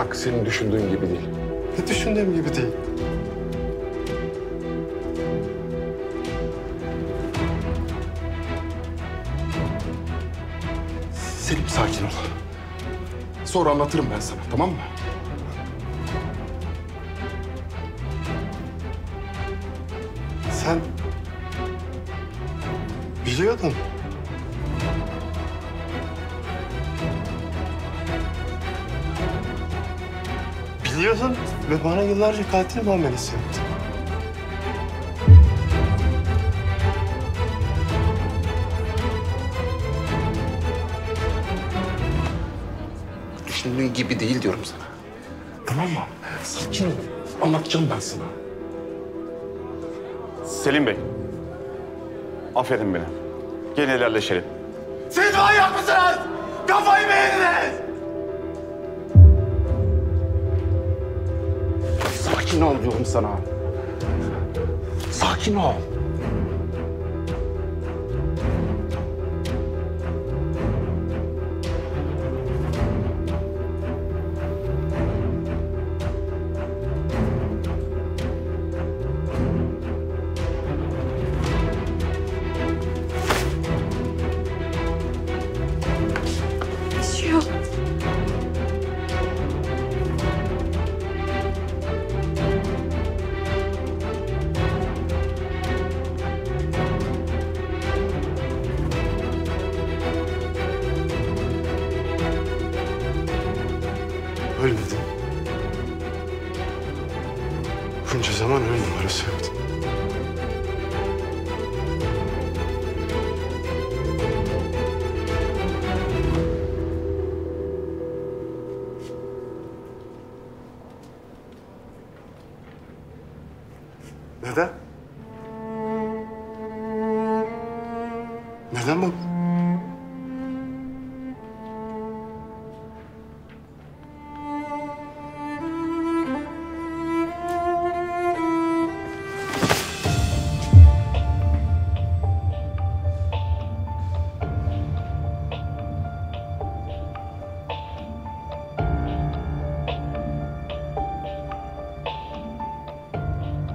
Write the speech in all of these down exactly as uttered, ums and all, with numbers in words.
Bak senin düşündüğün gibi değil. Ne düşündüğüm gibi değil? Selim sakin ol. Sonra anlatırım ben sana, tamam mı? Sen biliyordun. Biliyorsun ve bana yıllarca katil muamelesi yaptın. Düşündüğün gibi değil diyorum sana. Tamam mı? Sakin ol. Anlatacağım ben sana. Selim Bey. Affedin beni. Gene helalleşelim. Siz manyak mısınız? Kafayı mı yediniz? Sakin ol diyorum sana. Sakin ol. Ölmedim. Bunca zaman ölüm numarası yaptım. Neden? Neden baba?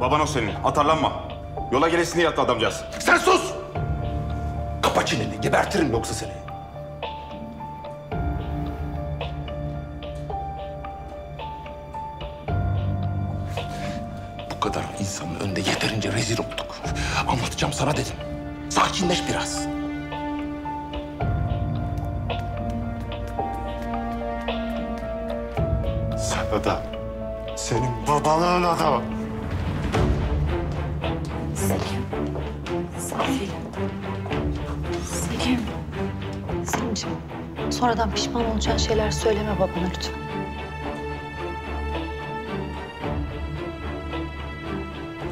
Baban o senin, atarlanma. Yola gelesin diye yattı adamcağız. Sen sus! Kapa çeneni, gebertirim yoksa seni. Bu kadar insanın önünde yeterince rezil olduk. Anlatacağım sana dedim. Sakinleş biraz. Sen adam, senin babanın adamı. Selim. Selim. Selim. Selimciğim, sonradan pişman olacağın şeyler söyleme babana lütfen.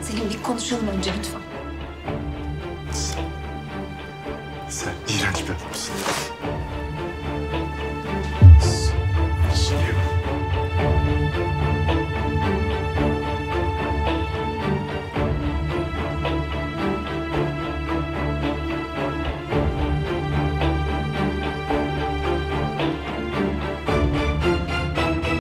Selim, bir konuşalım önce lütfen.